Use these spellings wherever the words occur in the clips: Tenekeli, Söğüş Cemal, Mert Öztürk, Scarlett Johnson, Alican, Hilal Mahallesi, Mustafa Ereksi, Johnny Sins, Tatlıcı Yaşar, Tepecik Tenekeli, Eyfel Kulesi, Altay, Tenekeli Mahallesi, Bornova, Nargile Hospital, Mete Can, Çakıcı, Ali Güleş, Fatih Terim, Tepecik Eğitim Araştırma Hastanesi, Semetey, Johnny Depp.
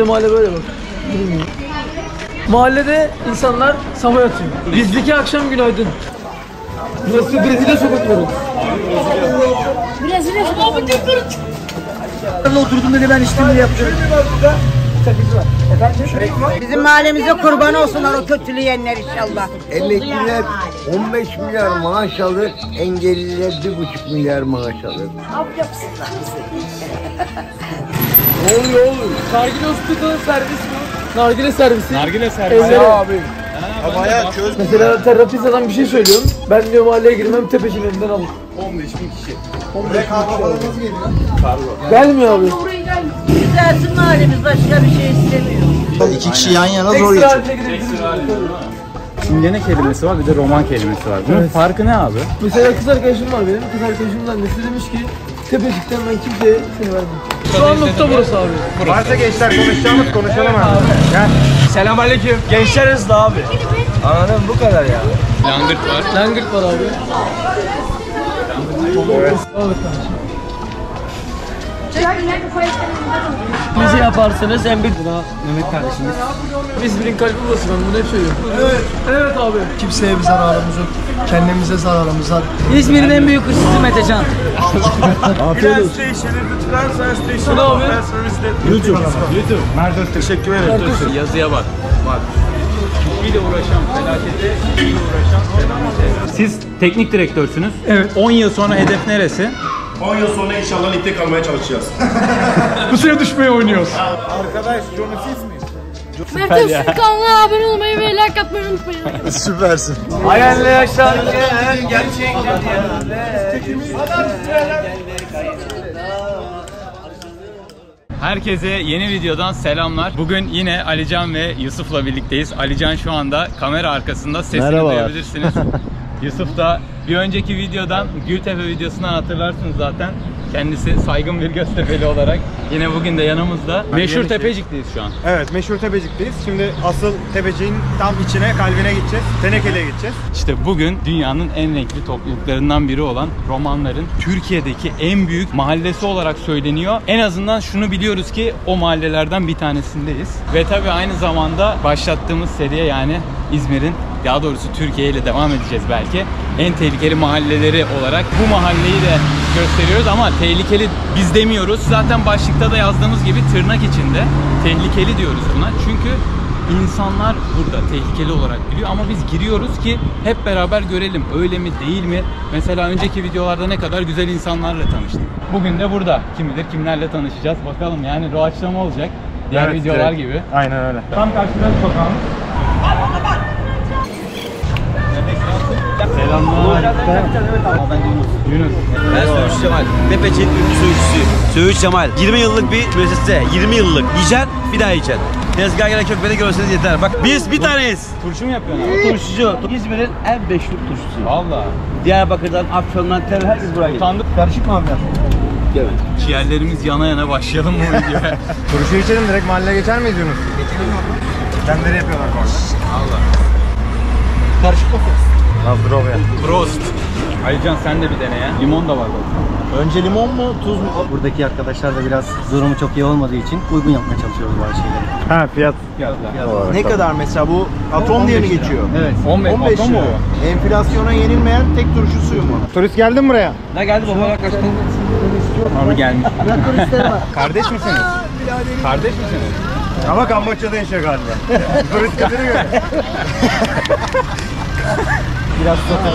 İşte mahalle böyle bak. Mahallede insanlar sabah atıyor. Bizdeki akşam günaydın. Burası Brezilya sokakları. Brezilya sokakları. Oturduğumda da ben işlemini yapıyorum. Bizim mahallemize kurban olsunlar o kötüleyenler inşallah. Emekliler 15 milyar maaş alır, engelliler 1,5 milyar maaş alır. Ab yapsınlar bizi. Ne oluyor oğlum? Nargile Hospital servis bu. Nargile servisi. Nargile servisi. Ya abi. Bayağı çöz. Mesela terapist adam bir şey söylüyorum. Ben diyor mahalleye girmem, Tepeci'nin önünden alır. 15.000 kişi. Kahvaltılarımız geliyor. Kargo. Gelmiyor abi. Güzelsin mahallemiz, başka bir şey istemiyor. İki kişi yan yana zor geçiyor. Çingene kelimesi var, bir de roman kelimesi var. Bunun evet. Farkı ne abi? Mesela kız arkadaşım var benim. Kız arkadaşımdan nesi demiş ki Tepecik'ten ben kimseye seni vermem. Şu an nokta burası abi. Varsa gençler konuşacağımız konuşalım abi. Gel. Selamünaleyküm. Gençler hızlı abi. Anladım, bu kadar ya. Langırt var. Langırt var abi. Evet. Bizi yaparsınız en bir buna Mehmet kardeşimiz. İzmir'in kalbi burası, ben bunu hep söylüyorum. Evet. Evet abi. Kimseye bir zararımız yok. Kendimize zararımız var. İzmir'in en büyük hırsızı Mete Can. Afiyet olsun. Transfer station. Ne abi? YouTube. Mert Öztürk. Teşekkür ederim. Yazıya bak. Felakete uğraşan. Siz teknik direktörsünüz. Evet. 10 yıl sonra hedef neresi? 10 yıl sonra inşallah ligde kalmaya çalışacağız. Bu sene düşmeye oynuyoruz. Arkadaş, Johnny siz miyiz? Mert Öztürk kanalına abone olmayı ve like atmayı unutmayın. Süpersin. Hayalli yaşlar gel, gerçekten herkese yeni videodan selamlar. Bugün yine Alican ve Yusuf'la birlikteyiz. Alican şu anda kamera arkasında, sesini merhabalar duyabilirsiniz. Yusuf da bir önceki videodan, Gültepe videosundan hatırlarsınız zaten. Kendisi saygın bir Göztepe'li olarak yine bugün de yanımızda. Meşhur Tepecik'teyiz şu an. Evet, meşhur Tepecik'teyiz. Şimdi asıl Tepecik'in tam içine, kalbine gideceğiz. Tenekeli'ye gideceğiz. İşte bugün dünyanın en renkli topluluklarından biri olan Romanların Türkiye'deki en büyük mahallesi olarak söyleniyor. En azından şunu biliyoruz ki o mahallelerden bir tanesindeyiz. Ve tabii aynı zamanda başlattığımız seriye, yani İzmir'in, daha doğrusu Türkiye ile devam edeceğiz belki. En tehlikeli mahalleleri olarak bu mahalleyi de gösteriyoruz ama tehlikeli biz demiyoruz. Zaten başlıkta da yazdığımız gibi tırnak içinde tehlikeli diyoruz buna. Çünkü insanlar burada tehlikeli olarak biliyor ama biz giriyoruz ki hep beraber görelim öyle mi değil mi? Mesela önceki videolarda ne kadar güzel insanlarla tanıştık. Bugün de burada kim bilir kimlerle tanışacağız. Bakalım, yani doğaçlama olacak. Diğer evet, videolar direkt gibi. Aynen öyle. Tam karşıdan sokağımız. Selamlar. Ben Yunus. Ben Söğüş Cemal. Tepecik'in ünlü söğüşçüsü. Söğüş Cemal. 20 yıllık bir müessese. 20 yıllık. Yiyeceksin, bir daha yiyeceksin. Tezgah gerek yok, beni görseniz yeter. Bak biz bir taneyiz. Turşu mu yapıyorsun abi? Turşucu. İzmir'in en meşhur turşusu. Valla. Diyarbakır'dan, Afyon'dan, Terim, herkes buraya geliyor. Utandık. Karışık mı abi? Evet. Ciğerlerimiz yana yana, başlayalım mı videoya? Turşu içelim, direkt mahalleye geçer miyiz Yunus? Geçelim abi. Kendileri yapıyorlar bu arada. Valla. Karışık kokuyor. Bravo ya. Prost. Alican sen de bir dene ya. Limon da var burada. Önce limon mu, tuz mu? Buradaki arkadaşlar da biraz durumu çok iyi olmadığı için uygun yapmaya çalışıyoruz bazı şeyleri. Ha, fiyatlar. Ne kadar mesela bu atom diye mi geçiyor? Evet. 15 atom mu? Enflasyona yenilmeyen tek turşu suyu mu? Turist geldin buraya? Ne geldi baba? Kaçtın? Abi gelmiş. Kardeş misiniz? Kardeş misiniz? Ama Kamboçya'da yaşıyor galiba. Turist kadını göre. Biraz sohbet.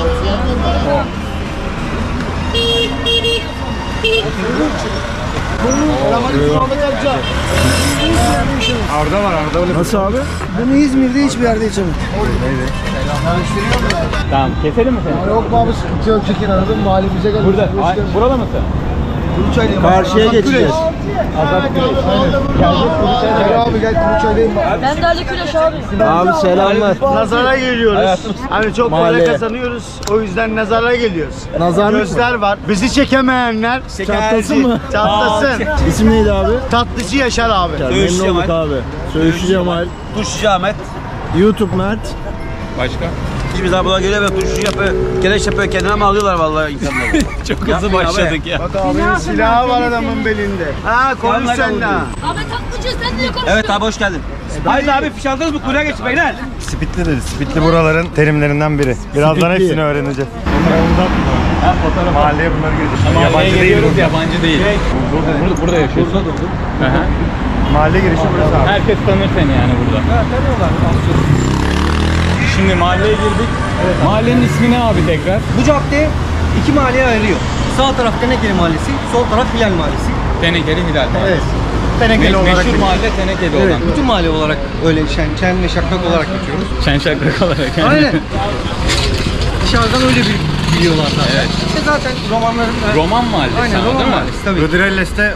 Arda var, Arda öyle. Nasıl abi? Bunu İzmir'de hiçbir yerde içemem. Tamam, keselim mi seni? Yok abi, sıkıntı yok, çekin aradım, mahallemize geldim. Burada, burada mısın? Karşıya geçeceğiz. Abi gel Kuruçay'dayım. Ben de Ali Güleş abi. Abi selamlar. Nazara geliyoruz. Hani çok para kazanıyoruz. O yüzden nazara geliyoruz. Nazarlık gözler mı var? Bizi çekemeyenler çatlasın mı? Çatlasın. İsim neydi abi? Tatlıcı Yaşar abi. Söğüş Cemal. Söğüş Cemal. Tuşçu Ahmet. YouTube Mert. Başka? Biz daha buna göre ve turşu yapıyor, kereç yapıyor kendine ama alıyorlar vallahi insanları. Çok hızlı başladık ya. Bak abi silahı var adamın belinde. Ha konuş sen de. Abi tatlıcı konuşuyoruz, sen niye konuşuyorsun? Evet abi, hoş geldin. Haydi abi, fiş aldınız mı? Kuyruğa geçin beyler. Spitli dedi. Spitli buraların terimlerinden biri. Birazdan hepsini öğreneceğiz. Mahalleye bunları gireceğiz. Yabancı değil. Yabancı değil. Burada yaşıyoruz. Burada durduk. Mahalle girişi burası abi. Herkes tanır seni yani burada. Evet, tanıyorlar. Şimdi mahalleye girdik. Evet, mahallenin ismi ne abi tekrar? Bu cadde iki mahalleye ayırıyor. Sağ taraf Tenekeli Mahallesi, sol taraf Hilal Mahallesi. Tenekeli Hilal Mahallesi. Evet. Tenekeli olarak meşhur mahalle Tenekeli olan. Evet. Bütün mahalle olarak öyle şen ve şakrak olarak geçiyoruz. Şen şakrak olarak yani. Aynen. Dışarıdan öyle bir biliyorlar zaten. Evet. İşte zaten romanların... Roman mahallesi. Aynen, anladın Roman mahallesi tabii. Rodrelles'te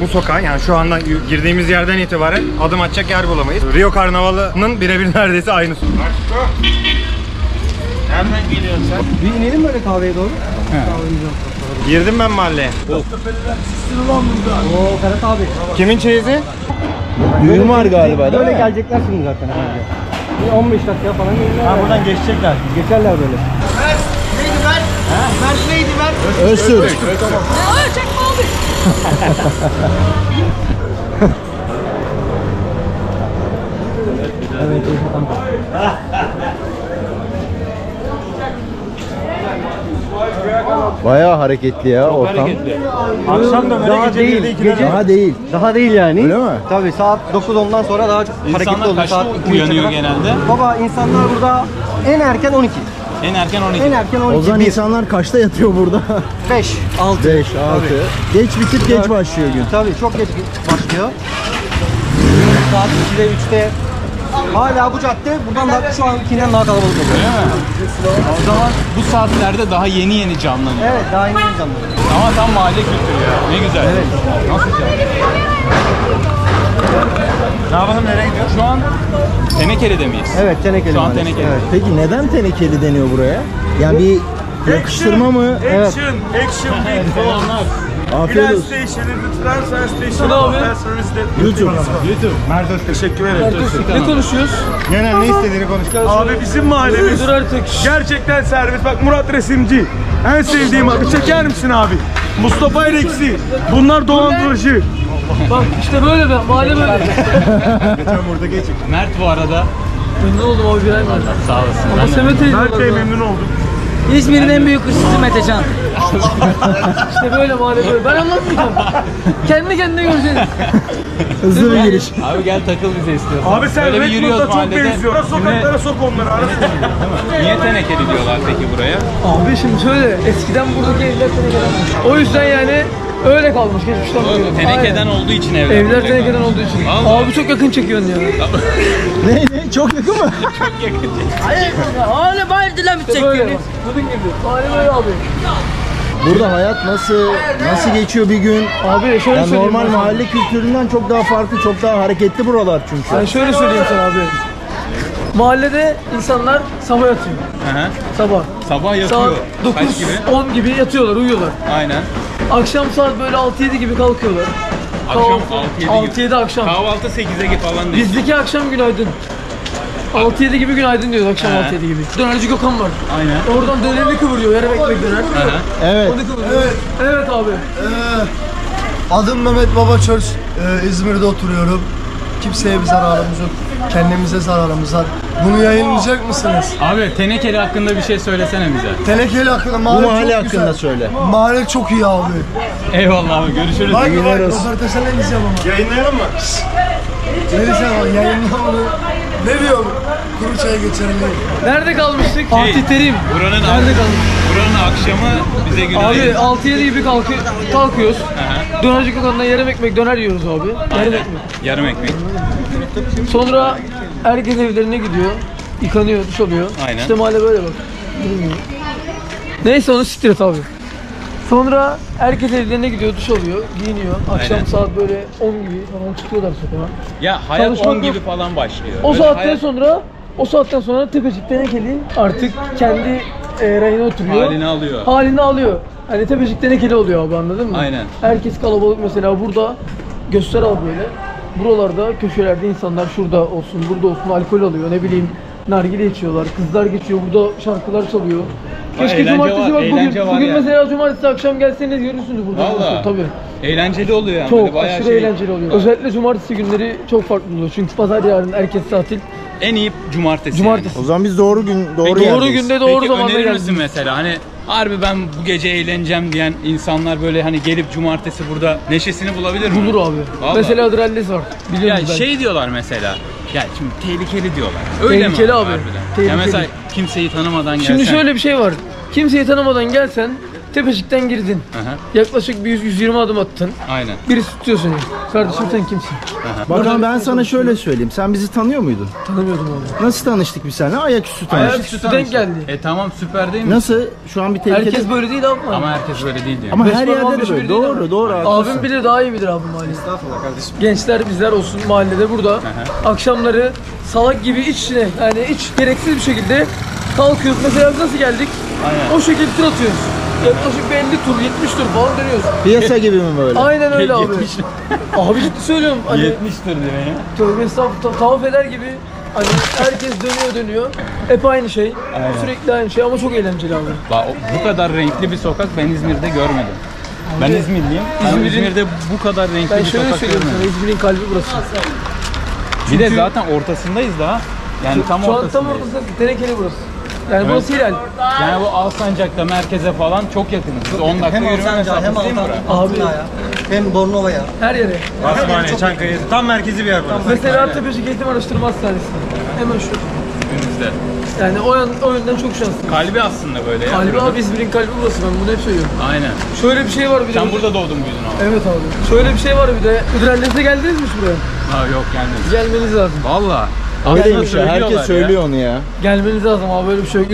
bu sokağın, yani şu anda girdiğimiz yerden itibaren adım atacak yer bulamayız. Rio Karnavalı'nın birebir neredeyse aynısı. Nereden geliyorsun sen? Bir inelim böyle kahveye doğru. Girdim ben mahalleye. Ooo Ferhat abi. Kimin çeyizi? Düğün var galiba değil mi? Böyle gelecekler şimdi zaten. 15 dakika falan gelirler. Ha, buradan geçecekler. Geçerler böyle. Mert neydi Mert? Mert neydi Mert? Öztürk. Çek oldu? Evet. Bayağı hareketli ya. Çok ortam. Hareketli. Akşam da daha değil, gece daha değil. Daha değil yani. Öyle mi? Tabii saat 9-10'dan sonra daha çok hareketli oluyor. Saat 2 uyanıyor genelde. Baba insanlar burada en erken 12. En erken 12. En erken 12. O zaman insanlar kaçta yatıyor burada? 5, 6. 5, 6. Geç bitip geç başlıyor gün. Tabii çok geç başlıyor. Saat 2'de 3'te hala bu cadde buradan da şu ankinden daha kalabalık oluyor. Değil mi? O zaman bu saatlerde daha yeni canlanıyor. Evet, daha yeni canlanıyor. Ama tam mahalle kültürü ya. Ne güzel. Evet. Nasıl canlı? Ne yapalım, nereye gidiyoruz? Şu an Tenekeli'de miyiz? Evet, Tenekeli. Şu an Tenekeli. Evet. Peki neden Tenekeli deniyor buraya? Yani bir yakıştırma mı? Action, evet. Action, big falanlar. Afiyet olsun. YouTube. Mert Öztürk. Teşekkür ederim. Ne konuşuyoruz? Genel ne istediğini konuşuyoruz. Abi bizim mahallemiz gerçekten servis. Bak Murat resimci. En sevdiğim abi. Çeker misin abi? Mustafa Ereksi. Bunlar dolandırıcı. Bak işte böyle be. Mahalle böyle. Geçen burada geçecek. Mert bu arada. Memnun oldum abi. Sağ olasın. Semetey. Mert Bey memnun oldum. İzmir'in en büyük ışısı Mete Can. İşte böyle mahalle böyle. Ben anlatmayacağım. Kendi kendine göreceksiniz. Hızlı bir giriş. Abi gel takıl bize istiyorsan. Abi sen Redmond'a çok benziyor. Ara sokaklara sok onları. Ara sokaklara. Niye Tenekeli diyorlar peki buraya? Abi şimdi şöyle. Eskiden buradaki evler Tenekeli. O yüzden yani öyle kalmış. Geçmişten bakıyorum. Tenekeden olduğu için evler. Evler Tenekeden olduğu için. Vallahi. Abi çok yakın çekiyorsun ya. Ne? Çok yakın mı? Çok yakın çekiyorsun. Hayır. Hala bayağı dilem çekiyorsun. Kadın gibi. Hala böyle abi. Burada hayat nasıl geçiyor bir gün? Abi şöyle yani normal mahalle kültüründen çok daha farklı, çok daha hareketli buralar çünkü. Yani şöyle söyleyeyim sana abi. Mahallede insanlar sabah yatıyor. Hı hı. Sabah yatıyor. Saat 9-10 gibi yatıyorlar, uyuyorlar. Aynen. Akşam saat böyle 6-7 gibi kalkıyorlar. Akşam 6-7 akşam. Kahvaltı 8'e gibi falan değil. Bizdeki akşam günaydın. 6-7 gibi günaydın diyoruz, akşam 6-7 gibi. Dönerci Gökhan var. Aynen. Oradan dönerini kıvırıyor, yarım ekmek döner. Evet. Onu kıvırıyor. Evet. Evet abi. Adım Mehmet Babaçöz. İzmir'de oturuyorum. Kimseye bir zararımız yok. Kendimize zararımız var. Bunu yayınlayacak mısınız? Abi Tenekeli hakkında bir şey söylesene bize. Tenekeli hakkında, mahalle hakkında güzel. Söyle. Mahalle çok iyi abi. Eyvallah abi, görüşürüz. Bak röportajdan ne diyeceğim ama. Yayınlayalım mı? Ne diyeceğim ama yayınlayalım. Ne diyorum? Kuru çaya geçelim. Nerede kalmıştık? Fatih Terim. Buranın akşamı bize günaydın. Abi 6-7 gibi kalkıyoruz. Dönerci Gökhan'dan yarım ekmek döner yiyoruz abi. Yarım ekmek. Sonra herkes evlerine gidiyor. Yıkanıyor, duş alıyor. Aynen. İşte mahalle böyle bak. Neyse onu siktir et abi. Sonra herkes evlerine gidiyor, duş alıyor, giyiniyor. Akşam aynen. Saat böyle 10 gibi falan çıkıyorlar sokağa. Ya hayat çalışmak 10 gibi yok. Falan başlıyor. O saatten sonra Tepecik Tenekeli artık kendi rayına oturuyor. Halini alıyor. Hani Tepecik Tenekeli oluyor abi, anladın mı? Aynen. Herkes kalabalık mesela burada. Göster abi böyle. Buralarda, köşelerde insanlar şurada olsun, burada olsun alkol alıyor, ne bileyim nargile içiyorlar, kızlar geçiyor, burada şarkılar çalıyor. Keşke cumartesi bak bugün mesela cumartesi akşam gelseniz görürsünüz burada. Valla. Tabii. Eğlenceli oluyor yani. Çok bayağı aşırı eğlenceli oluyor. Özellikle cumartesi günleri çok farklı oluyor. Çünkü pazar yarın herkes tatil. En iyi cumartesi. Cumartesi. Yani. O zaman biz doğru gün doğru zamanda geldik. Peki önerir misin mesela hani harbi ben bu gece eğleneceğim diyen insanlar böyle hani gelip cumartesi burada neşesini bulabilir mi? Bulur abi. Vallahi. Mesela adrenalin var. Yani şey diyorlar mesela. Ya şimdi tehlikeli diyorlar. Öyle tehlikeli mi? Abi. Tehlikeli abi. Ya mesela kimseyi tanımadan gelsen. Şimdi şöyle bir şey var. Kimseyi tanımadan gelsen Tepecik'ten girdin. Aha. Yaklaşık bir 120 adım attın. Aynen. Birisi tutuyor seni. Kardeşim sen kimsin? Bakalım ben sana şöyle söyleyeyim. Sen bizi tanıyor muydun? Tanımıyordum abi. Nasıl tanıştık biz seninle? Ayaküstü tanıştık. Ayaküstü denk geldi. Tamam süper değil mi? Nasıl? Şu an bir tehlikeli. Herkes böyle değil abi. Ama herkes böyle değil diyor. Ama her yerde de böyle. Doğru. Abim bile daha iyi bilir abi mahallesi. Estağfurullah kardeşim. Gençler bizler olsun mahallede burada. Aha. Akşamları salak gibi içine yani hiç gereksiz bir şekilde kalkıyoruz. Mesela nasıl geldik? Aynen. O şekilde tur atıyoruz. Yaklaşık 50 tur, 70 tur falan dönüyoruz. Piyasa gibi mi böyle? Aynen öyle abi. Abi ciddi söylüyorum. Hani 70 tur diyor ya. Tövbe estağfurullah, tavaf eder gibi. Hani herkes dönüyor. Hep aynı şey. Aynen. Sürekli aynı şey ama çok eğlenceli abi. Bu kadar renkli bir sokak ben İzmir'de görmedim. Abi, ben İzmirliyim. İzmir'de bu kadar renkli bir sokak görmedim. Ben şöyle söyleyeyim sana, İzmir'in kalbi burası. Bir de zaten ortasındayız daha. Yani tam ortasındayız. Şu an tam ortasındayız. Tenekeli burası. Yani evet. Burası Hilal. Yani bu Alsancak'ta merkeze falan çok yakınız. Siz 10 dakika yürüme mesafesi hem değil mi burası? Abi ya. Hem Bornova'ya. Her yere. Basmane, Çankaya, tam merkezi bir yer burası. Mesela Tepecik Eğitim Araştırma Hastanesi. Hemen şu. Önümüzde. Yani o yönden çok şanslıyız. Kalbi aslında böyle ya. Kalbi abi İzmir'in kalbi burası, ben bunu hep söylüyorum. Aynen. Şöyle bir şey var bir de. Sen burada doğdun büyüdün abi. Evet abi. Şöyle bir şey var bir de. Hidrellez'e geldiniz mi buraya? Ha yok gelmedim. Gelmeniz lazım. Valla. Herkes söylüyor onu ya. Gelmeniz lazım abi, böyle bir şey yok.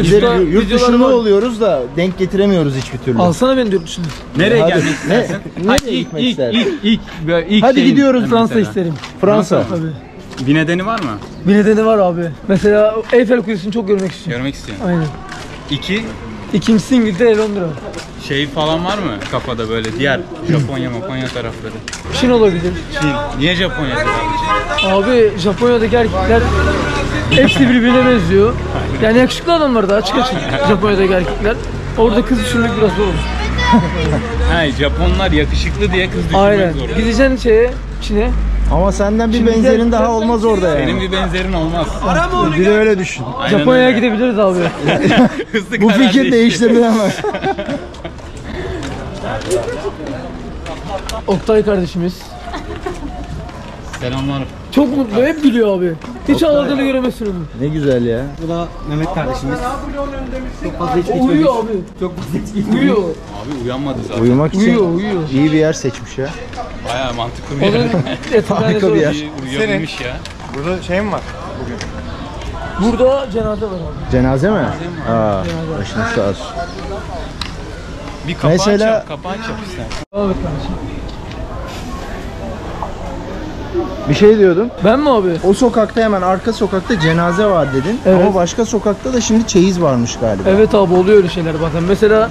Yurt dışında oluyoruz da denk getiremiyoruz hiçbir türlü. Alsana beni yurt dışına. Nereye gelmek istersin? Nereye gitmek istersin? İlk hadi gidiyoruz Fransa isterim. Fransa. Tabii. Bir nedeni var mı? Bir nedeni var abi. Mesela Eyfel Kulesi'ni çok görmek istiyorum. Görmek istiyorum. Aynen. İkincisi İngiltere, Londra. Şey falan var mı kafada böyle diğer Japonya, Japonya tarafları? Çin olabilir. Çin. Niye Japonya'da? Abi Japonya'daki erkekler hepsi birbirine benziyor. Yani yakışıklı adamlar da açık Japonya'daki erkekler. Orada kız düşünmek biraz zor olur. Japonlar yakışıklı diye kız düşünmek zor olur. Gideceksin Çin'e. Ama senden bir benzerin daha olmaz orada yani. Benim bir benzerin olmaz. Bir de öyle düşün. Japonya'ya gidebiliriz abi. Bu fikir değiştirdi ama. Altay kardeşimiz. Selamlar. Çok mutlu, hep gülüyor abi. Hiç ağladığını göremezsin onu. Ne güzel ya. Bu da Mehmet kardeşimiz. Çok fazla hiç geçmemiş. Uyuyor abi. Çok fazla hiç geçmemiş. Uyuyor. Abi uyanmadı zaten. Uyumak için uyuyor. İyi bir yer seçmiş ya. Bayağı mantıklı bir yer. Harika bir yer. Uyuyabilmiş ya. Burada şey mi var bugün? Burada cenaze var abi. Cenaze mi? Aa, başınız sağ olsun. Bir kapağını çap istersen. Abi kardeşim. Bir şey diyordun. Ben mi abi? O sokakta hemen arka sokakta cenaze var dedin. Evet. Ama başka sokakta da şimdi çeyiz varmış galiba. Evet abi, oluyor öyle şeyler bazen. Mesela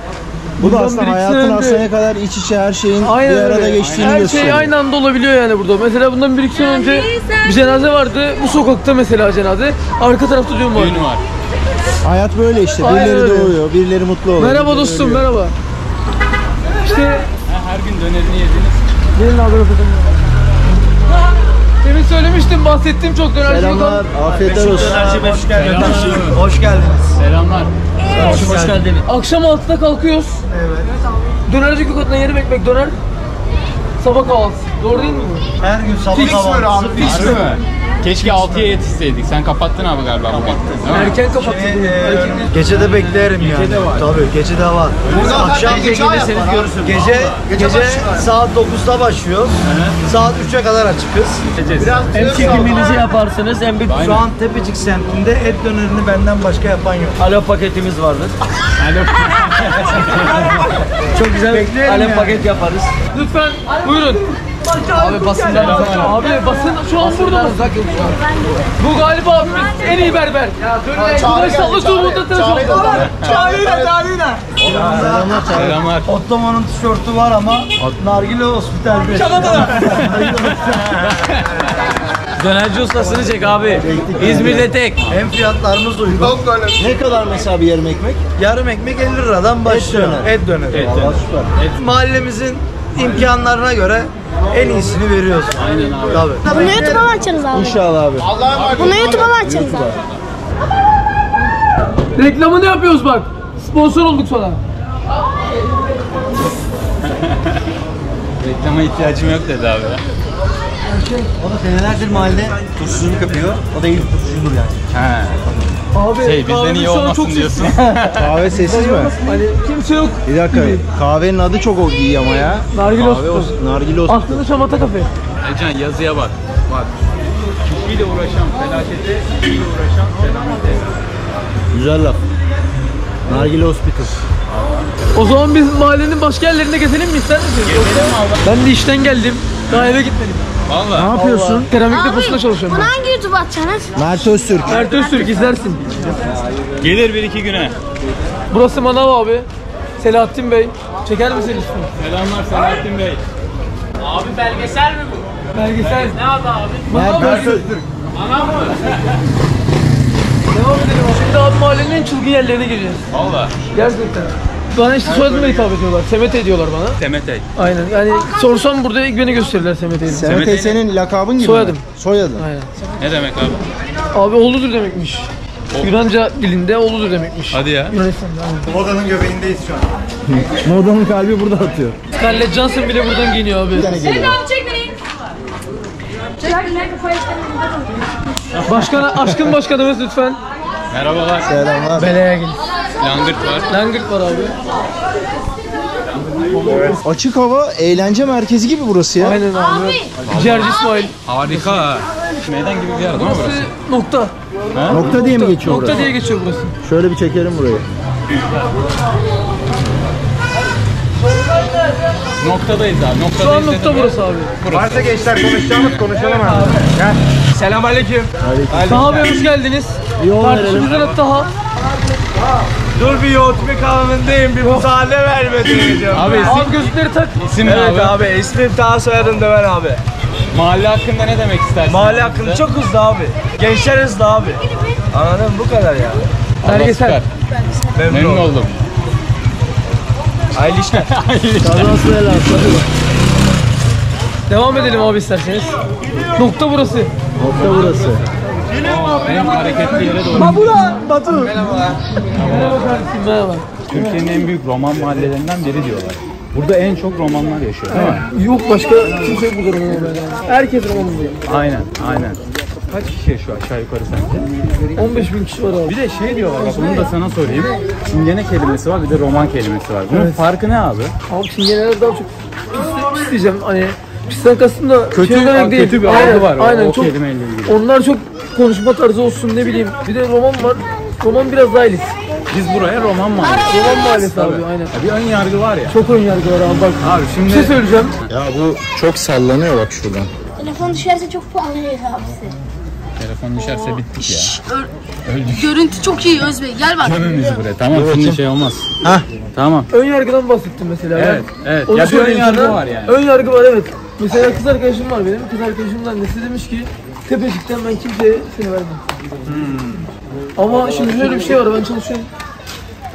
bu da aslında hayatın aslına kadar iç içe her şeyin bir arada geçtiğini gösteriyor. Her şey aynı anda olabiliyor yani burada. Mesela bundan bir iki sene önce bir cenaze vardı. Bu sokakta mesela cenaze. Arka tarafta düğün var. Hayat böyle işte. Birileri doğuyor, birileri mutlu oluyor. Merhaba dostum, merhaba. İşte her gün dönerini yediniz. Gelin abi bakalım. Demin söylemiştim, bahsettiğim çok dönerci. Selamlar, afiyetler olsun. Hoş geldiniz. Hoş geldiniz. Selamlar. Hoş geldiniz. Akşam 6'da kalkıyoruz. Evet. Dönerci kökotuna yeri bekmek döner. Sabah kahvaltısı. Doğru değil mi bu? Her gün sabah kahvaltısı. Fix mi? Keşke 6'ya yetişseydik. Sen kapattın abi galiba. Erken kapattın. Gece de beklerim yani. Gece de var. Tabii gece de var. Akşam gelirseniz görürsünüz. Gece saat 9'da başlıyor. Saat 3'e kadar açıkız. Hem çekiminizi yaparsınız hem bir... Şu an Tepecik semtinde et dönerini benden başka yapan yok. Alo paketimiz vardır. Çok güzel alo paket yaparız. Lütfen buyurun. Abi basından uzak. Abi basın şu an burada. Bu galiba abimiz en iyi berber. Bunlar sallı tuğumuzda tanışıyoruz. Çağrı'yla. Ottoman'ın tişörtü var ama Nargile Hospital'de. Çanada. Dönerci ustasını çek abi. İzmir'de tek. Hem fiyatlarımız uygun. Ne kadar mesela bir yarım ekmek? Yarım ekmek 50 liradan başlıyor. Et döner. Et döner. Mahallemizin imkanlarına göre en iyisini veriyoruz. Aynen abi. Tabii. Bunu YouTube'a mı açarız abi? İnşallah abi. Bunu YouTube'a mı açarız abi? Reklamını yapıyoruz bak. Sponsor olduk sonra. Reklama ihtiyacım yok dedi abi. O da senelerdir mahallede turşuculuk yapıyor. O da iyi turşucudur yani. He. Abi, şey, bizden iyi olmasın diyorsun. Kahve sessiz mi? Hani kimse yok. Bir dakika. Kahvenin adı çok o iyi ama ya. Nargile Hospital. Nargile Hospital. Aklında şamata kafe. Alican yazıya bak. Bak. Küçüyle uğraşan felakete, küçüyle uğraşan felakete. Güzel laf. Nargile Hospital. O zaman biz mahallenin başka yerlerine gezelim mi, ister misiniz? Ben de işten geldim. Daha eve gitmedim. Vallahi. Ne yapıyorsun? Keramik deposunda çalışıyorum. Bunu hangi YouTube atacaksınız? Mert Öztürk. Mert Öztürk izlersin. Gelir bir iki güne. Burası manav abi. Selahattin Bey. Çeker misiniz? Selamlar Selahattin Bey. Abi belgesel mi bu? Belgesel. Ne adı abi? Mert Öztürk. Manav mı? Devam edelim abi. Şimdi abi mahallenin en çılgın yerlerine gireceğiz. Vallahi. Gerçekten. Bana işte soyadımla hitap ediyorlar. Semetey diyorlar bana. Semetey. Aynen. Yani sorsam burada ilk beni gösterirler Semetey'i. Semetey senin lakabın gibi. Soyadım. Mi? Soyadın. Aynen. Ne demek abi? Abi oğludur demekmiş. Oğludur. Yunanca dilinde oğludur demekmiş. Hadi ya. Yunanistan'da. Moda'nın göbeğindeyiz şu an. Moda'nın kalbi burada atıyor. Scarlett Johnson bile buradan geliyor abi. Evet abi çekmeyin. Başkan, aşkın başkanımız lütfen. Merhabalar. Selamlar. Beleye gel. Langırt var. Langırt var abi. Evet. Açık hava eğlence merkezi gibi burası ya. Aynen abi. Ciğerci İsmail. Harika. Meydan gibi bir yer değil mi burası? Nokta. Ha? Nokta diye mi geçiyor burası? Nokta diye geçiyor burası. Şöyle bir çekelim burayı. Noktadayız abi. Noktadayız. Şu an nokta burası abi. Burası. Varsa gençler konuşacağımız konuşalım abi. Gel. Selamünaleyküm. Taha Bey hoş geldiniz. Tartışımızın adı Taha. Dur bir yoğurtlu kahvendeyim, bir müsaade vermedin hocam. Abi isim gözlükleri tak. İsim evet abi. Abi ismim Taha, soyadım da ben abi. Mahalle hakkında ne demek istersin? Mahalle hakkında çok hızlı abi. Gençler hızlı abi. Anladın mı? Bu kadar ya. Belgesel. Memnun oldum. Hayırlı işler. Kazası helal. Devam edelim abi isterseniz. Nokta burası. Nokta burası. Benim hareketli yere doğru. Babula, Batu. Merhaba. Merhaba kardeşim, merhaba. Türkiye'nin en büyük roman mahallelerinden biri diyorlar. Burada en çok romanlar yaşıyor değil mi? Yok başka kimse burada roman oluyor. Herkes roman oluyor. Aynen, aynen. Kaç kişi yaşıyor aşağı yukarı sence? 15.000 kişi var abi. Bir de şey diyorlar, bak bunu da sana sorayım. Çingene kelimesi var, bir de roman kelimesi var. Bunun evet. Farkı ne abi? Abi çingeneler daha çok pis diyeceğim hani. Pisten kastım da kötü, şey demek değil. Kötü bir algı var. Aynen, o çok, kelimeyle ilgili. Onlar çok konuşma tarzı olsun ne bileyim. Bir de roman var. Roman biraz daha ilis. Biz buraya roman mahallesi. Roman mahallesi abi aynen. Ya bir ön yargı var ya. Çok ön yargı var abi bak. Abi şimdi... Bir şey söyleyeceğim. Ya bu çok sallanıyor bak şuradan. Telefon düşerse çok pahalıyız abisi. Telefon düşerse bittik şşş, ya. Öldük. Görüntü çok iyi Özbey. Gel bak. Gömemiz buraya. Tamam evet, şimdi şey olmaz. Hah. Tamam. Ön yargıdan bahsettim mesela. Evet. Evet. Onu ya bir ön yargı var yani. Ön yargı var evet. Mesela kız arkadaşım var benim. Kız arkadaşımın annesi demiş ki Tepecik'ten ben kimseye seni vermem. Ama şimdi böyle bir şey var. Ben çalışıyorum.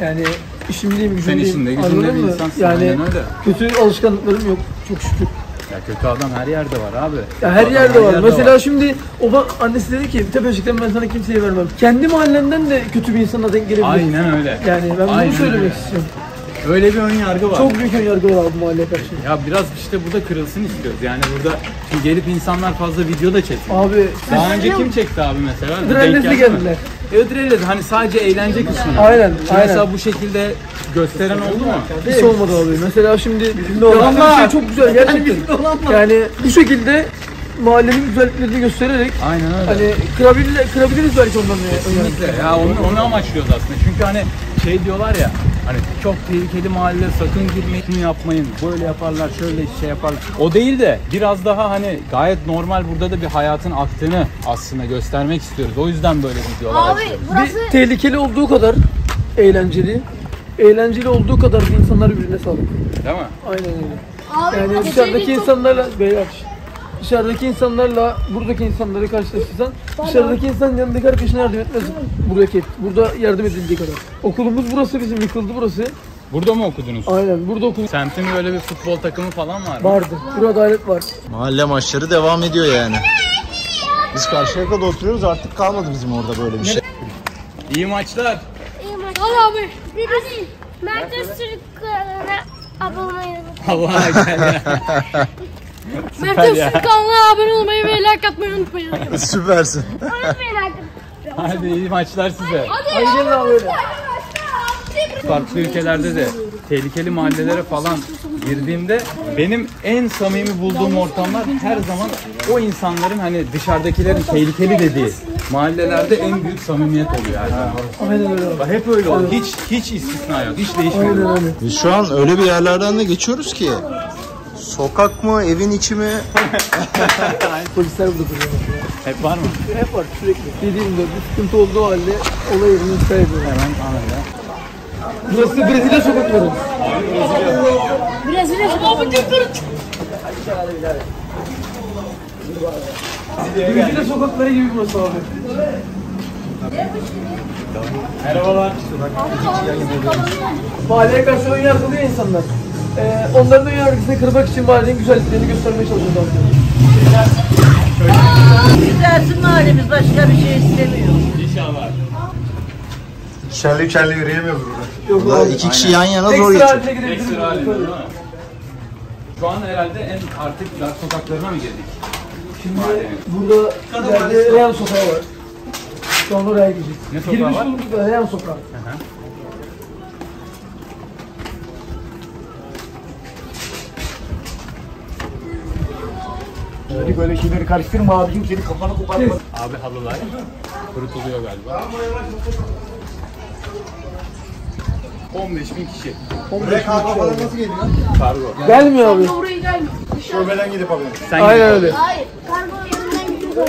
Yani işimdeyim, gücümdeyim. Anladın mı? Yani kötü alışkanlıklarım yok. Çok şükür. Ya kötü adam her yerde var abi. Ya her yerde var. Mesela şimdi oba annesi dedi ki Tepecik'ten ben sana kimseyi vermem. Kendi mahallemden de kötü bir insana denk gelebilir. Aynen öyle. Yani ben bunu söylemek istiyorum. Öyle bir ön yargı var. Çok büyük ön yargı var abi mahalleye karşı. Ya biraz işte bu da kırılsın istiyoruz. Yani burada gelip insanlar fazla video da çekmiyor. Abi daha önce kim çekti abi mesela? Ödrellezli geldiler. Ödrellezli hani sadece eğlence kısmı. Aynen. Aynen. Mesela bu şekilde gösteren oldu mu? Hiç olmadı abi. Mesela şimdi bir şey çok güzel gerçekten. Yani bu şekilde mahallenin güzelliklerini göstererek aynen öyle. Hani kırabiliriz belki ondan kesinlikle. Ya onu amaçlıyoruz aslında. Çünkü hani şey diyorlar ya hani çok tehlikeli mahalle sakın girmeyin yapmayın. Böyle yaparlar, şöyle şey yaparlar. O değil de biraz daha hani gayet normal burada da bir hayatın aktığını aslında göstermek istiyoruz. O yüzden böyle videolar açıyoruz. Burası... Bir tehlikeli olduğu kadar eğlenceli. Eğlenceli olduğu kadar insanlar birbirine sağlık. Değil mi? Aynen öyle. Abi, yani dışarıdaki insanlarla beyler. dışarıdaki insanlarla buradaki insanları karşılaştırsan, dışarıdaki insan yanındaki arkadaşına yardım etmez. Burada yardım edildiği kadar. Okulumuz burası bizim, yıkıldı burası. Burada mı okudunuz? Aynen, burada okudum. Semtin böyle bir futbol takımı falan var mı? Vardı. Burada alet var. Mahalle maçları devam ediyor yani. Biz Karşıyaka'da oturuyoruz, artık kalmadı bizim orada böyle bir şey. İyi maçlar. İyi maçlar. Al abi. Hadi. Mert Öztürk abone olmayı unutmayın. Allah'a gel. Mert Öztürk kanalına abone olmayı ve like atmayı unutmayın. Süpersin. Hadi iyi maçlar size. Hadi ya. Farklı ülkelerde de tehlikeli mahallelere falan girdiğimde benim en samimi bulduğum ortamlar her zaman o insanların, hani dışarıdakilerin tehlikeli dediği mahallelerde en büyük samimiyet oluyor her zaman. Hep öyle oluyor. Hiç istisna yok. Hiç değişmiyor. Şu an öyle bir yerlerden de geçiyoruz ki sokak mı, evin içi mi? Polisler burada duruyor. Hep var mı? Hep var sürekli. Dediğimde bir sıkıntı olduğu halde olay yerini sayılıyor. Hemen anlayalım. Burası Brezilya sokakları. Brezilya sokakları. Brezilya sokakları gibi burası abi. Merhabalar. Mahalleye karşı ön yargılı ya insanlar. Onların ön yargısını kırmak için mahallenin güzelliklerini göstermeye çalışıyoruz. Güzelsin mahallemiz, başka bir şey istemiyor. İnşallah. İçerli yürüyemiyoruz burada. Yok, iki kişi yan yana zor geçiyor. Ekstra haline değil mi? Şu an herhalde en artık dar sokaklarına mı girdik? Şimdi burada ileride Reyhan sokağı var. Şu an oraya gideceğiz. Ne sokağı var? Reyhan sokağı. Böyle böyle şeyleri karıştırma abicim, seni kafanı kopartma. Abi halılar kurutuluyor galiba. 15.000 kişi. 15.000 kargolar nasıl geliyor? Kargo. Gelmiyor abi. Şöbeden gidip abi. Aynen öyle. Hayır. Kargo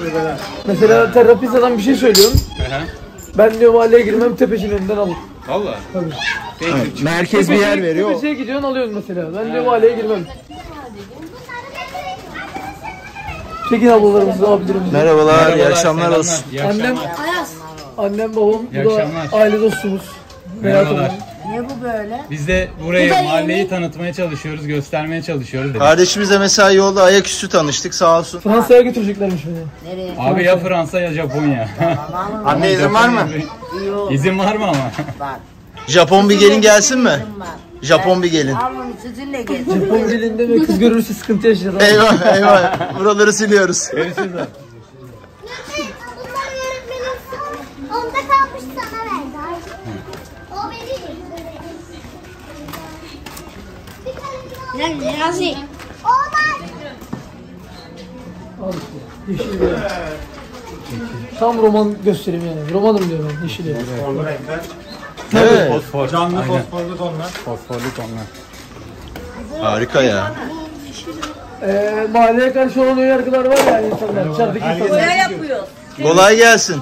şöbeden. Mesela terapizadan bir şey söylüyorum. Ben diyor mahalleye girmem, Tepeci'nin önünden alır. Vallahi. Tabii. Evet. Merkez bir yer veriyor. Tepeci'ye gidiyorsun, alıyorsun mesela. Ben diyor mahalleye girmem. Çekin ablalarımızı, abilerimizi. Merhabalar, iyi akşamlar olsun. Annem, babam, bu da aile dostumuz. Merhabalar. Niye bu böyle? Biz de burayı, mahalleyi tanıtmaya çalışıyoruz, göstermeye çalışıyoruz. Kardeşimizle mesela yolda ayaküstü tanıştık, sağ olsun. Fransa'ya götüreceklermiş beni. Nereye? Abi ya Fransa ya Japonya. Anne izin var mı? İzin var mı ama? Var. Japon bir gelin gelsin mi? Japon bir gelin. Ablam sizinle gelsin. Japon gelinde mi? Kız görürse sıkıntı yaşayacağız. Eyvah eyvah. Buraları siliyoruz. Görüşürüz abi. Lan Niyazi. Tam roman göstereyim yani. Romanım diyorum. Yeşil yani. Fosforlu renkler. Evet. Fosfor. Canlı fosforlu tonlar. Fosforlu tonlar. Harika ya. Mahalleye karşı olan önyargılar var yani insanlar. Dışarıdaki insanlar. Boya yapıyoruz. Kolay gelsin.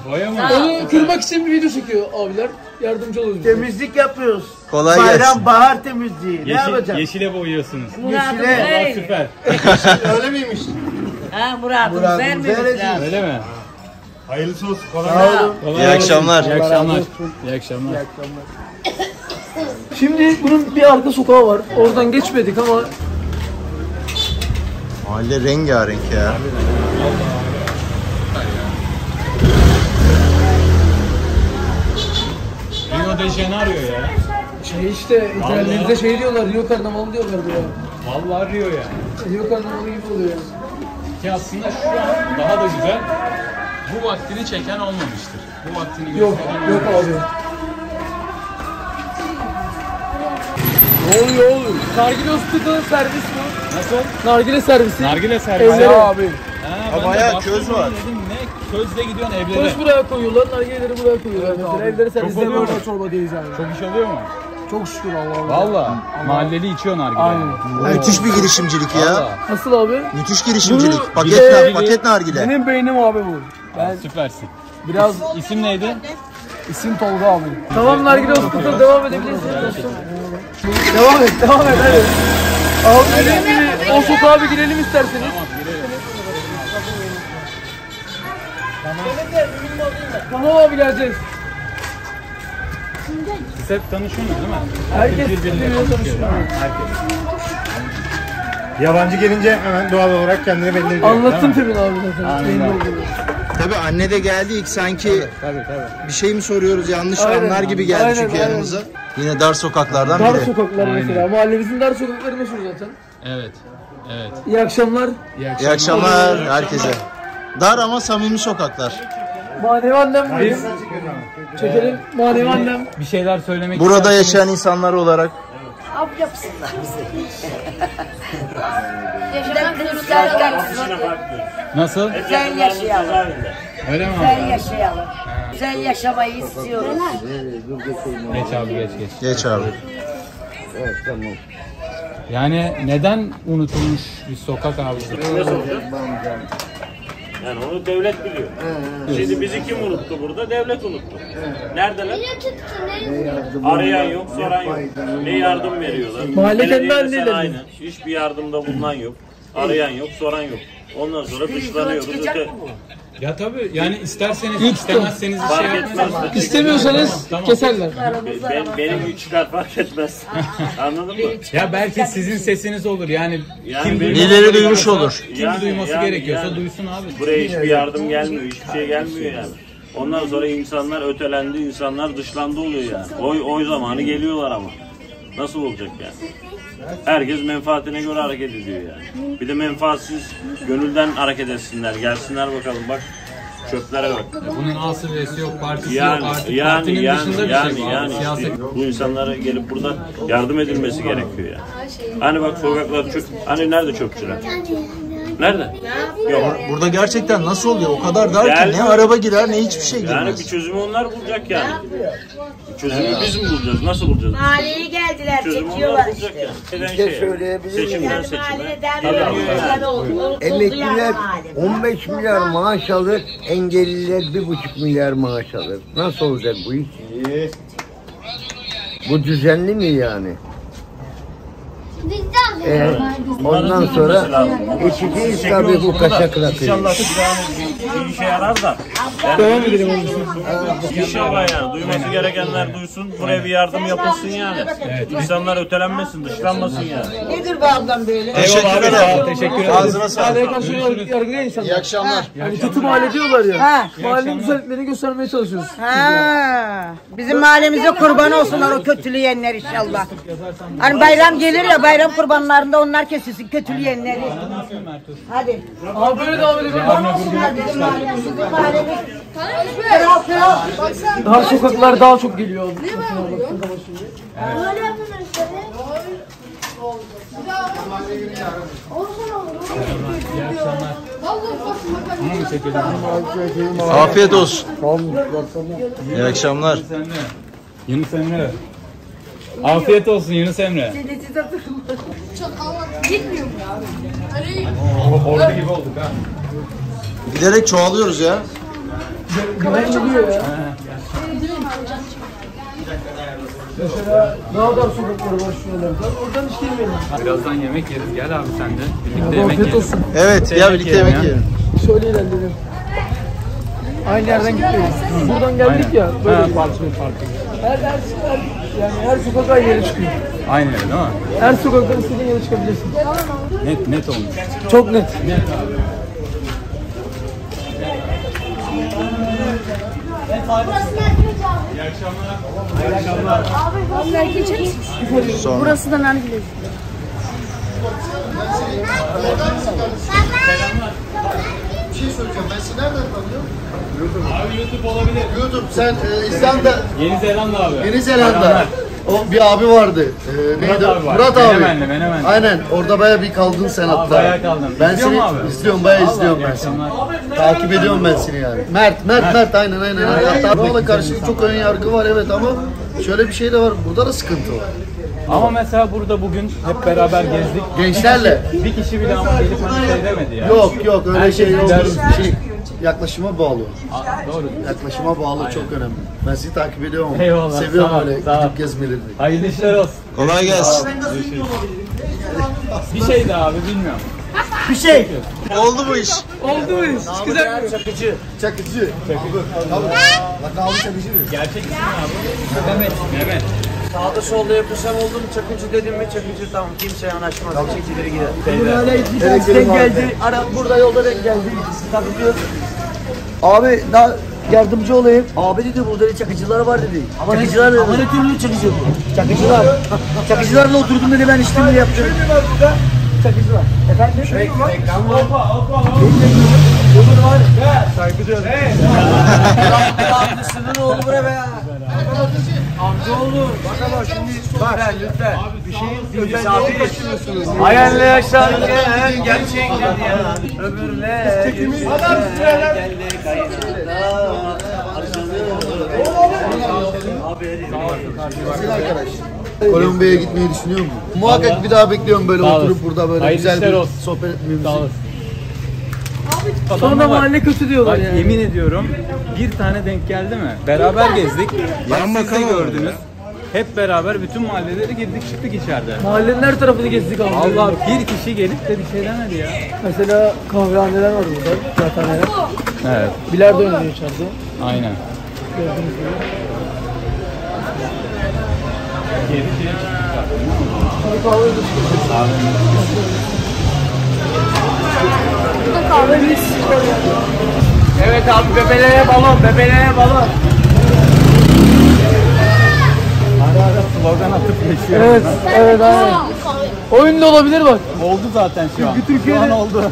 Onu kırmak için bir video çekiyor abiler. Yardımcı olun. Temizlik yapıyoruz. Kolay gelsin. Bayram bahar temizliği. Ne yapacağız? Yeşile boyuyorsunuz. Yeşile. Süper. Öyle miymiş? Ha Murat'ım vermemiz lazım. Öyle mi? Hayırlısı olsun. Kolay olsun. İyi akşamlar. İyi akşamlar. İyi akşamlar. Şimdi bunun bir arka sokağı var. Oradan geçmedik ama. Mahalle rengarenk ya. Rio de Janeiro ya. Şey işte, internette şey diyorlar, Rio Karnavalı diyorlar bu ya. Vallahi Rio yani. Rio Karnavalı gibi oluyor yani. Ki aslında şu an daha da güzel, bu vaktini çeken olmamıştır. Bu vaktini gösteren olmamıştır. Yok abi. Ne oluyor? Nargile Hospital servis bu. Nasıl? Nargile servisi. Nargile servisi. Evlere abi. Ha, bayağı köz var. Közle gidiyorsun evlere. Köz buraya koyuyorlar, nargileleri buraya koyuyorlar. Evet, mesela evlere servisten orada çorba değil abi. Çok iş alıyor mu? Çok şükür Allah'a. Valla mahalleli içiyor nargile. Aynen. Müthiş bir girişimcilik ya. Vallahi. Nasıl abi? Müthiş girişimcilik. Bunu, paket nargile. Benim beynim abi bu. Ben süpersin. Biraz isim neydi? İsim Tolga abi. Tamam nargile hospital devam edebiliriz. Devam et hadi. Abi o sokağa bir girelim isterseniz. Tamam, Tamam. Tamam abi, geleceğiz. Siz hep tanışıyorsunuz değil mi? Herkes birbiriyle tanışıyor. Herkes. Yabancı gelince hemen doğal olarak kendini belirliyor. Anlattın tabii abi zaten. Tabii anne de geldi ilk sanki tabii. Bir şey mi soruyoruz, yanlış anlar gibi geldi çünkü yanımıza. Yine dar sokaklardan biri. Dar sokaklar mesela. Mahallemizin dar sokakları meşhur zaten. Evet. İyi akşamlar. İyi akşamlar herkese. Dar ama samimi sokaklar. Manevi annem benim. Çekelim. Manevi annem. Bir şeyler söylemek istedim. Burada yaşayan insanlar olarak. Ab yapsınlar bizi. Nasıl? Güzel yaşayalım. Öyle mi? Güzel yaşayalım. Güzel yaşamayı istiyoruz. Geç abi. Geç abi. Evet, tamam. Yani neden unutulmuş bir sokak abi? Ne sokak? Yani onu devlet biliyor. Şimdi bizi kim unuttu burada? Devlet unuttu. Neredeler? Arayan yok, soran yok. Ne yardım veriyorlar? Mahalleden aynı. Hiçbir yardımda bulunan yok. Arayan yok, soran yok. Ondan sonra dışlanıyoruz. Ya tabii yani isterseniz istemezseniz fark etmez. İstemiyorsanız tamam. Keserler. Benim 3 çıkar fark etmez. Anladın mı? Ya belki sizin sesiniz olur yani kim birileri duymuş olur. Kim duyması gerekiyorsa duysun abi. Buraya hiçbir yardım gelmiyor, hiçbir şey gelmiyor yani. Ondan sonra insanlar ötelendi, insanlar dışlandı oluyor yani. Oy zamanı geliyorlar ama. Nasıl olacak yani? Herkes menfaatine göre hareket ediyor yani. Bir de menfaatsiz gönülden hareket etsinler. Gelsinler bakalım bak. Çöplere bak. Bunun asılesi yok, partisi yok artık. Yani şey bu insanlara gelip burada yardım edilmesi gerekiyor yani. Hani bak sokaklar çöp. Hani nerede çöpçüler? Nerede? Yok. Burada gerçekten nasıl oluyor? O kadar dar ki ne araba girer ne hiçbir şey girmez. Yani bir çözümü onlar bulacak yani. Çözümü biz mi bulacağız? Nasıl bulacağız? Mahalleye geldiler, çekiyorlar işte. Seçimden seçime. Emekliler 15 milyar maaş alır, engelliler 1,5 milyar maaş alır. Nasıl olacak bu iş? Bu düzenli mi yani? Ondan sonra eşitiyiz tabii bu kaçak rakı. İnşallah bir işe yarar da. İnşallah yani duyması gerekenler duysun, buraya bir yardım yapılsın yani. Evet. İnsanlar ötelenmesin, dışlanmasın yani. Nedir bu ablam böyle? Teşekkür ederim. Ağzına sağlık. İyi akşamlar. Yani tutum hallediyorlar ya. Mahallenin güzelliklerini göstermeye çalışıyoruz. Bizim mahallemize kurban olsunlar o kötüleyenler inşallah. Hani bayram gelir ya, bayram kurbanlarında onlar kesilsin kötüleyenleri. Hadi. Abi böyle devam edelim. Daha sokaklar daha çok geliyor. Afiyet olsun. İyi akşamlar. Yunus Emre. Afiyet olsun Yunus Emre. Çok anlattık. Gitmiyor mu ya? Orada gibi olduk ha. Giderek çoğalıyoruz ya. Mesela daha dar sokakları başlıyorlar. Oradan hiç girmeyelim. Birazdan yemek yeriz. Gel abi sen de. Birlikte yemek yiyelim. Evet ya, birlikte yemek yiyelim. Şöyle ilerleyelim. Aynı yerden gidiyoruz. Buradan geldik ya. Böyle farklı. Her sokaktan yere çıkıyor. Aynı öyle değil mi? Her sokaktan istediğin yere çıkabilirsin. Net olmuş. Çok net. Net abi. İyi akşamlar. İyi akşamlar. Abi bunlar geçer misiniz? Burası da Nargile. Bir şey söyleyeceğim. Ben sizi nereden tanıyorum? Abi YouTube olabilir. YouTube. Sen İzlanda. Yeni Zelanda abi. O bir abi vardı. Neydi? Murat abi. Menemen. Aynen. Orada bayağı bir kaldın sen hatta. Bayağı kaldım. Ben seni izliyorum, bayağı izliyorum ben seni. Takip ediyorum ben seni yani. Mert aynen. Hatta onunla karşı çok ön yargı var evet ama şöyle bir şey de var. Burada da sıkıntı var. Ama mesela burada bugün hep beraber gezdik. Gençlerle. Bir kişi bile ama gelip bir şey demedi ya. Yok öyle şey yok. Yaklaşıma bağlı. Doğru. Yaklaşıma bağlı aynen. Çok önemli. Ben sizi takip ediyorum. Eyvallah. Seviyorum öyle gidip gezmeleri. Hayırlı işler olsun. Kolay gelsin. Bir şey daha abi bilmiyorum. Bir şey. Oldu bu iş. Oldu bu iş. Güzel bir çakıcı. Çakıcı. Lakabı çakıcı mı? Gerçek isim abi. Mehmet. Mehmet. Sağda solda yapışan oldum, çakıcı dedim mi çakıcı tam kimse yanaşmaz, çekilere gider. Böyle denk geldi, ara burada yolda denk geldi, takılıyoruz. Abi daha yardımcı olayım. Abi dedi burada çakıcılar var dedi. Ama çakıcılar ne? Ama ne türlü çakıcı bu? Çakıcılar. Çakıcılarla oturdum dedi ben işimi yaptım. Çakıcı var. Efendim? Şey var. Hoppa. Bunun var. Gel. Saygı duyuyorum. Amcasının oğlu buraya be ya. Amcaoğlu. Bak ama şimdi bak lütfen. Bir şeyin özelliği kaçırıyorsunuz. Hayalli yaşarken gerçek dünya. Ömürle adam süreler. Kolombiya'ya gitmeyi düşünüyor musun? Muhakkak Allah. Bir daha bekliyorum böyle oturup burada böyle hayırlı güzel bir olsun. Sohbet etmemizi. Sonra mahalle kötü diyorlar bak, yani. Yemin ediyorum bir tane denk geldi mi? Beraber gezdik. Siz de gördünüz. Hep beraber bütün mahalleleri girdik çıktık içeride. Mahallenin her tarafını gezdik abi. Allah bir kişi gelip de bir şey demedi ya. Mesela kahvehaneler var burada. Kahvehaneler. Evet. Bilardo oynuyor içeride. Aynen. Gördüğünüz gibi. Evet abi bebelere balon, bebelere balon. Ara ara slogan atıp geçiyor. Evet, evet abi. Oyun da olabilir bak. Oldu zaten şu an. Türkiye'de şu an oldu.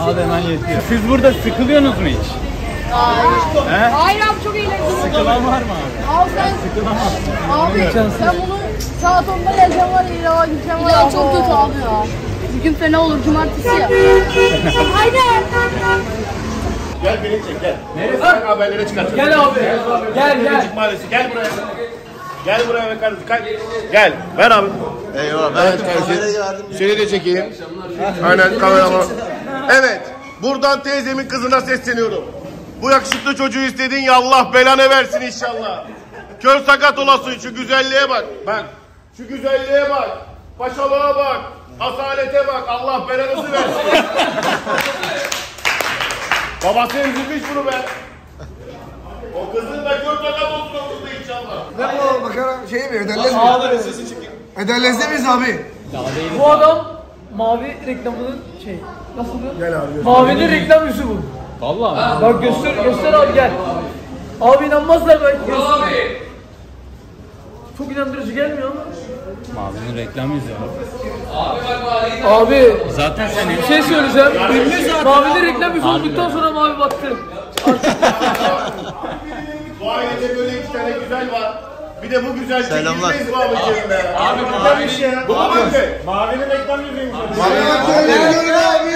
Abi hemen yetiyor. Siz burada sıkılıyorsunuz mu hiç? Hayır. Hayır abi çok eğlenceli. Sıkılan var mı abi? Abi sen abi sen bunu saat 10'da geleceğim var ya, gideceğim var ya. Çok kötü abi ya. Bugün fena olur cumartesi ya. Haydi. Gel beni çek gel. Neresi? Haberlere çıkartacağım. Gel abi. Gel. Tepecik Mahallesi gel buraya. Gel buraya be kardeşim. Gel. Ver abi. Eyvallah. Ben kardeşim. Seni de çekeyim. Aynen kamerama. Evet. Buradan teyzemin kızına sesleniyorum. Bu yakışıklı çocuğu istediğin ya Allah belanı versin inşallah. Kör sakat olasın şu güzelliğe bak. Bak. Şu güzelliğe bak. Paşalığa bak. Asalete bak. Allah belanızı versin. Babası emzirmiş bunu be. O kızın da kör sakat olsun olurdu inşallah. Ne bu bakalım şey mi? Öderlez mi? Öderlez'de miyiz abi? Bu adam mavi reklamının şey. Nasıl bu? Gel abi. Mavinin reklam üssü bu. Vallahi. Bak göster abi gel. Abi inanmazlar belki. Abi. Çok inandırıcı gelmiyor ama. Mavinin reklam yüzü abi. Zaten sen bir şey söyleyeceğim. Mavinin reklam yüzü olduktan sonra mavi battı. Bu ailede böyle iki tane güzel var. Bir de bu güzel çekilmeyiz bu abicim be. Abi bu mavinin reklam yüzüymüş. Mavinin reklam yüzü abi.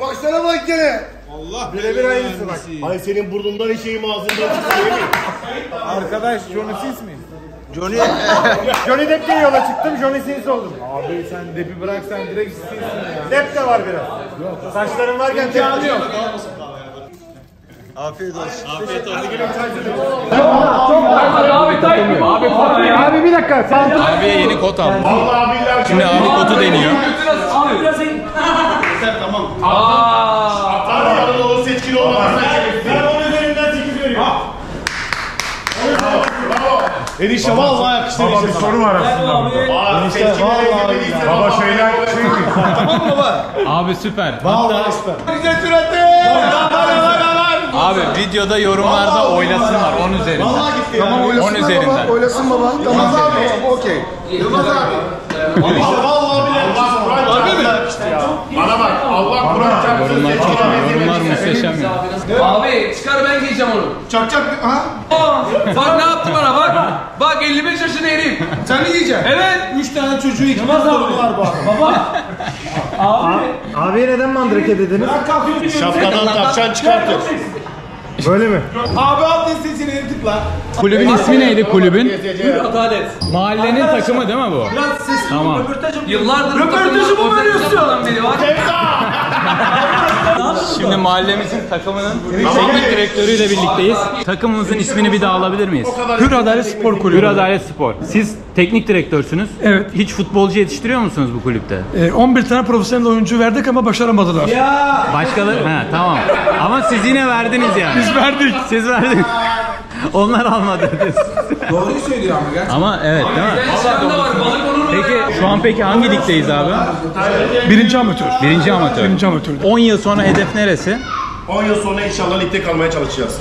Baksana bak gene. Allah birebir aynısı bak. Ay senin burnundan içeyim ağzından çıkıyor. Arkadaş Johnny Sins mi? Johnny Johnny Depp diye yola çıktım Johnny Sins oldum. Abi sen Depp'i bıraksan direkt Sins'sin ya. Depp de var biraz. Yok. Saçların varken Depp alıyor. Afiyet olsun. Afiyet olsun. Abi bir dakika. Abiye yeni kot aldım. Vallahi billahi. Şimdi abi kotu deniyor. Abi biraz in. Tamam. Atlar seçkili olmaz. Ben onun üzerinden 8 veriyorum. Bravo. Enişte vallahi yakıştırdı. Baba bir sorun var aslında. Enişte vallahi. Baba şeyler çünkü. Tamam baba. Abi süper. Vallahi süper. Güzel suratı. Abi videoda yorumlarda oylasınlar 10 üzerinden. Vallahi gitti. Tamam oylasın. 10 üzerinden. Oylasın baba. Tamam abi. Okey. Yılmaz abi. Vallahi billahi. Bana bak, Allah Kur'an çarpsın. Bunlar muhteşem ya. Abi çıkar ben giyeceğim onu. Çakacak ha? Bak ne yaptı bana bak. Bak 55 yaşında herif. Sen ne giyeceksin? Evet. 3 tane çocuğu ikimiz doğurdular bu arada. Baba. Abiye neden mandrake dediniz? Şapkadan tavşan çıkartıyor. Böyle mi? Abi adın sesini tıkla. Kulübün ismi neydi kulübün? Adalet. Mahallenin Adalet. Takımı değil mi bu? Biraz sesli. Tamam. Röportajımı veriyorsun. Röportajımı veriyorsun. Sevda! Şimdi mahallemizin takımının teknik direktörüyle birlikteyiz. Takımımızın ismini bir daha alabilir miyiz? Hür Adalet Spor Kulübü. Hür Adalet Spor. Siz teknik direktörsünüz. Evet. Hiç futbolcu yetiştiriyor musunuz bu kulüpte? 11 tane profesyonel oyuncu verdik ama başaramadılar. Ya. Başkaları? Ha, tamam. Ama siz yine verdiniz yani. Biz verdik. Siz verdiniz. Onlar almadı. Doğruyu söylüyor ama gerçekten. Ama evet değil mi? Peki şu an hangi ligdeyiz abi? Birinci amatör. Birinci amatör. Birinci amatör. 10 yıl sonra hedef neresi? 10 yıl sonra inşallah ligde kalmaya çalışacağız.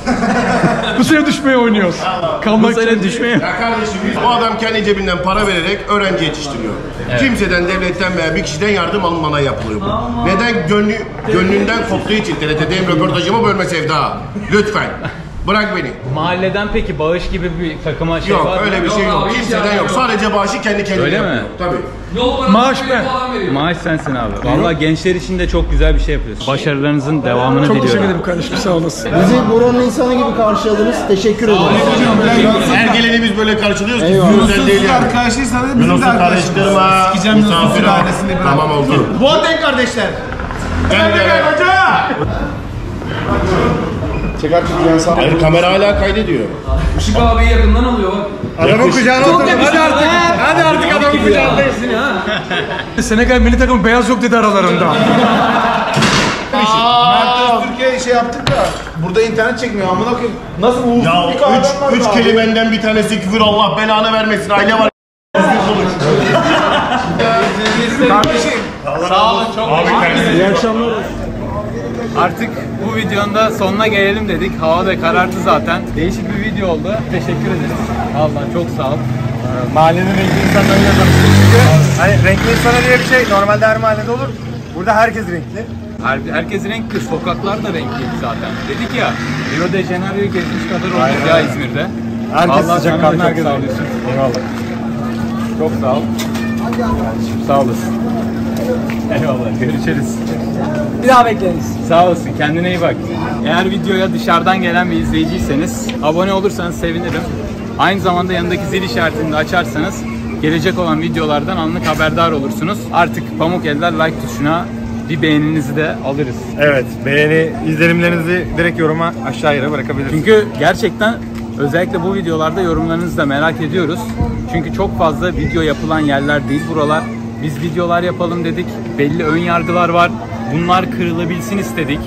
Bu sene düşmeye oynuyoruz. Kalmak için düşmeye. Ya kardeşim bu adam kendi cebinden para vererek öğrenci yetiştiriyor. Evet. Kimseden, devletten veya bir kişiden yardım alınmana yapılıyor bu. Aman. Neden? Gönlünden koptuğu için TRT'deyim, röportajımı bölme Sevda. Lütfen. Bırak beni. Mahalleden peki bağış gibi bir takıma şey yok, var mı? Yok öyle bir şey yok. Kimseden yok. Sadece bağışı kendi kendine öyle yapıyor. Mi? Tabii. Maaş ben. Maaş sensin abi. Vallahi gençler için de çok güzel bir şey yapıyorsun. Başarılarınızın devamını diliyorum. Çok teşekkür ederim kardeşim, sağ olasın. Bizi buranın insanı gibi karşıladınız. Teşekkür ederim. Her geleni biz böyle karşılıyoruz ki güzel değil yani. Karşıysanız biz de arkadaşlarıma misafir ailesini tamam oldu. Bu aten kardeşler. Gel hoca. Hayır, kamera hala kaydediyor. Işık abi yakından alıyor bak. Adamın kucağına oturdu. Hadi artık. Hadi artık adamın kucağına değilsin ha. Senegal milli takımı beyaz yok dedi aralarında. Mert Öztürk'e şey yaptık da burada internet çekmiyor amına koyayım. Nasıl uğursuz bir kahraman var. 3 kelimenden bir tanesi küfür, Allah belanı vermesin. Aile var. Kardeşim. Sağ olun, çok teşekkür ederim. İyi akşamlar. Artık bu videonun da sonuna gelelim dedik. Hava da karardı zaten. Değişik bir video oldu. Teşekkür ederiz. Vallahi çok sağ ol. Mahallenin renkli insanlarıyla tanıştık. Çünkü hani renkli insana diye bir şey normalde her mahallede olur. Burada herkes renkli. Herkes renkli. Sokaklar da renkliydi zaten. Dedik ya, Rio de Janeiro'yu gezmiş kadar oldu ya İzmir'de. Herkes sıcak kanlı, herkes sağ olasın. Eyvallah. Çok sağ ol. Sağ olasın. Eyvallah, görüşürüz. Bir daha bekleriz. Sağ olasın, kendine iyi bak. Eğer videoya dışarıdan gelen bir izleyiciyseniz abone olursanız sevinirim. Aynı zamanda yanındaki zil işaretini de açarsanız gelecek olan videolardan anlık haberdar olursunuz. Artık pamuk eller like tuşuna bir beğeninizi de alırız. Evet, beğeni, izlenimlerinizi direkt yoruma aşağıya bırakabilirsiniz. Çünkü gerçekten özellikle bu videolarda yorumlarınızı da merak ediyoruz. Çünkü çok fazla video yapılan yerler değil buralar. Biz videolar yapalım dedik. Belli ön yargılar var. Bunlar kırılabilsin istedik.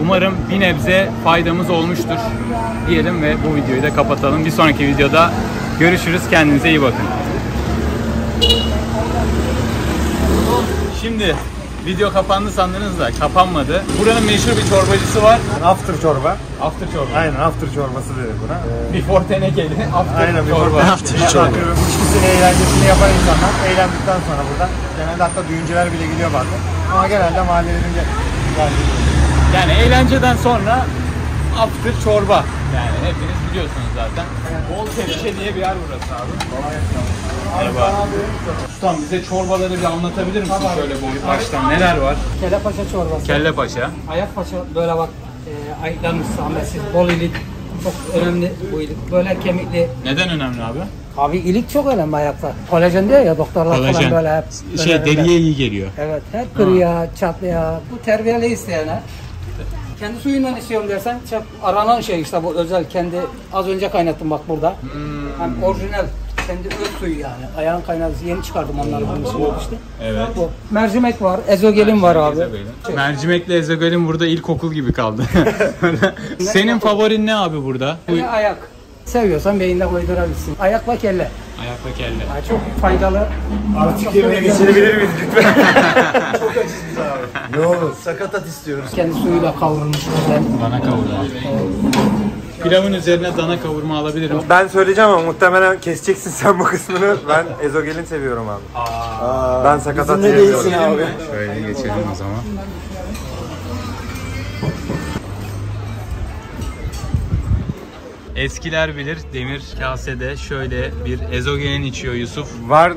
Umarım bir nebze faydamız olmuştur diyelim ve bu videoyu da kapatalım. Bir sonraki videoda görüşürüz. Kendinize iyi bakın. Şimdi video kapandı sandınız da kapanmadı. Buranın meşhur bir çorbacısı var. After çorba. After çorba. Aynen, after çorbası dedi buna. Before Tenekeli, after aynen, çorba. After çorba. İşte eğlencesini yapan insanlar eğlendikten sonra burada. Genelde hatta düğüncüler bile gidiyor bazen. Ama genelde mahallelerin yani eğlenceden sonra after çorba. Yani hepiniz biliyorsunuz zaten. Bol Tepçe diye bir yer burası abi. Merhaba. Ustam bize çorbaları bir anlatabilir misin? Tabii. Şöyle boy baştan neler var? Kelle paşa çorbası. Kelle paşa. Ayak paşa böyle bak ayıklanmış sahnesiz. Bol ilik. Çok önemli bu ilik. Böyle kemikli. Neden önemli abi? Abi ilik çok önemli ayakta. Kolajen diyor ya doktorlar kolajen. Falan böyle hep. Şey deriye iyi geliyor. Evet. Hep kırıya, çatlaya. Bu terbiyeli isteyenler. Kendi suyundan istiyorum dersen aranan şey işte bu özel kendi az önce kaynattım bak burada. Hem orijinal kendi öz suyu yani ayağın kaynatısı yeni çıkardım onları bunun için işte. Evet. Bu mercimek var, ezogelin var abi. Mercimekle ezogelin burada ilkokul gibi kaldı. Senin favorin ne abi burada? Yani ayak. Seviyorsan beyinle koydurabilirsin. Ayak ve kelle. Ayak ve kelle. Yani çok faydalı. Artık yemeğe geçirebilir miyiz lütfen? Çok acız biz abi. Ne olur sakatat istiyoruz. Kendi suyuyla kavrulmuş. Dana kavurma. Pilavın üzerine dana kavurma alabilirim. Ben söyleyeceğim ama muhtemelen keseceksin sen bu kısmını. Ben ezogelin seviyorum abi. Ben sakatat seviyorum. Abi. Şöyle geçelim o zaman. Eskiler bilir, demir kasede şöyle bir ezogelin içiyor Yusuf. Var.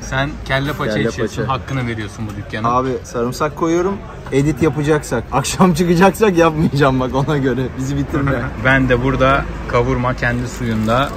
Sen kelle paça kelle içiyorsun, paça. Hakkını veriyorsun bu dükkana. Abi sarımsak koyuyorum, edit yapacaksak, akşam çıkacaksak yapmayacağım bak ona göre. Bizi bitirme. Ben de burada kavurma kendi suyunda